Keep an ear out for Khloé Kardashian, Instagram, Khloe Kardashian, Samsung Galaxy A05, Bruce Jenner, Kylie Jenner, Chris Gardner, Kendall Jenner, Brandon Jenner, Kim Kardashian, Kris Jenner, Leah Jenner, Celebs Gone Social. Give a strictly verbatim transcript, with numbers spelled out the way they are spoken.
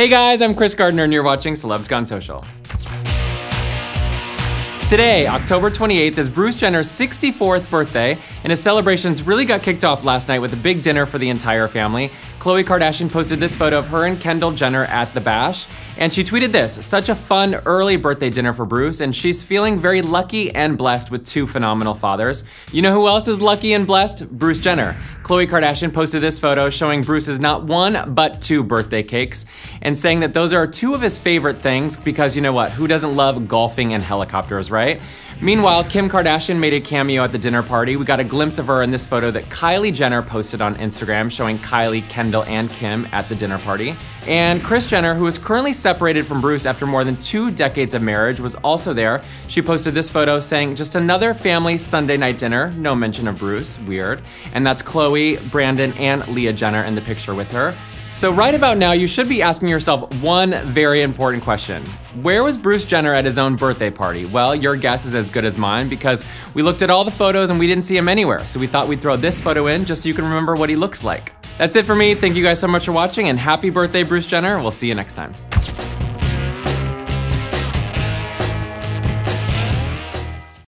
Hey guys, I'm Chris Gardner and you're watching Celebs Gone Social. Today, October twenty-eighth, is Bruce Jenner's sixty-fourth birthday, and his celebrations really got kicked off last night with a big dinner for the entire family. Khloe Kardashian posted this photo of her and Kendall Jenner at the bash, and she tweeted this: "Such a fun early birthday dinner for Bruce, and she's feeling very lucky and blessed with two phenomenal fathers." You know who else is lucky and blessed? Bruce Jenner. Khloe Kardashian posted this photo showing Bruce's not one, but two birthday cakes, and saying that those are two of his favorite things because, you know what, who doesn't love golfing and helicopters, right? Right? Meanwhile, Kim Kardashian made a cameo at the dinner party. We got a glimpse of her in this photo that Kylie Jenner posted on Instagram, showing Kylie, Kendall, and Kim at the dinner party. And Kris Jenner, who is currently separated from Bruce after more than two decades of marriage, was also there. She posted this photo saying, "Just another family Sunday night dinner," no mention of Bruce, weird. And that's Khloe, Brandon, and Leah Jenner in the picture with her. So right about now, you should be asking yourself one very important question. Where was Bruce Jenner at his own birthday party? Well, your guess is as good as mine, because we looked at all the photos and we didn't see him anywhere. So we thought we'd throw this photo in just so you can remember what he looks like. That's it for me. Thank you guys so much for watching, and happy birthday, Bruce Jenner. We'll see you next time.